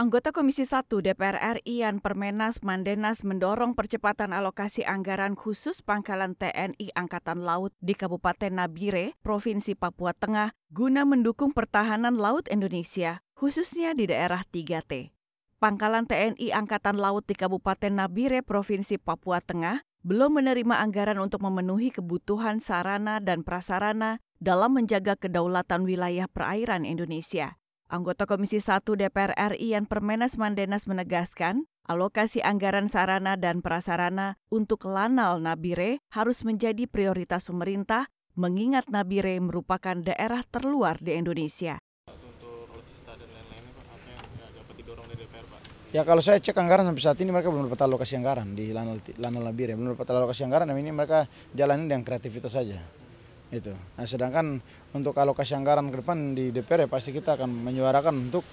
Anggota Komisi I DPR RI Yan Permenas Mandenas mendorong percepatan alokasi anggaran khusus Pangkalan TNI Angkatan Laut di Kabupaten Nabire, Provinsi Papua Tengah, guna mendukung pertahanan laut Indonesia, khususnya di daerah 3T. Pangkalan TNI Angkatan Laut di Kabupaten Nabire, Provinsi Papua Tengah, belum menerima anggaran untuk memenuhi kebutuhan sarana dan prasarana dalam menjaga kedaulatan wilayah perairan Indonesia. Anggota Komisi I DPR RI Yan Permenas Mandenas menegaskan, alokasi anggaran sarana dan prasarana untuk Lanal Nabire harus menjadi prioritas pemerintah, mengingat Nabire merupakan daerah terluar di Indonesia. Untuk alutsista dan lain-lain, apa yang dapat didorong dari DPR, Pak? Ya, kalau saya cek anggaran sampai saat ini mereka belum dapat alokasi anggaran di Lanal Nabire, belum dapat alokasi anggaran, dan ini mereka jalanin dengan kreativitas saja. Itu. Nah, sedangkan untuk alokasi anggaran ke depan di DPR, ya pasti kita akan menyuarakan untuk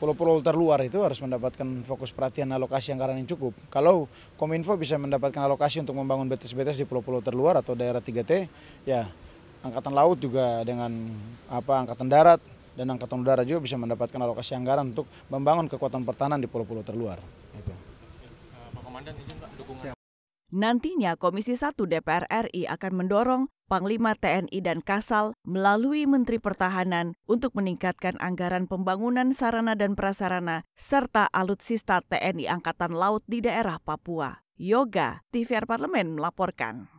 pulau-pulau terluar itu harus mendapatkan fokus perhatian alokasi anggaran yang cukup. Kalau Kominfo bisa mendapatkan alokasi untuk membangun BTS di pulau-pulau terluar atau daerah 3T, ya Angkatan Laut juga dengan Angkatan Darat dan Angkatan Udara juga bisa mendapatkan alokasi anggaran untuk membangun kekuatan pertahanan di pulau-pulau terluar. Itu. Pak Komandan, izin Pak, dukungan. Nantinya Komisi I DPR RI akan mendorong Panglima TNI dan Kasal melalui Menteri Pertahanan untuk meningkatkan anggaran pembangunan sarana dan prasarana serta alutsista TNI Angkatan Laut di daerah Papua. Yoga, TVR Parlemen melaporkan.